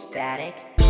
static.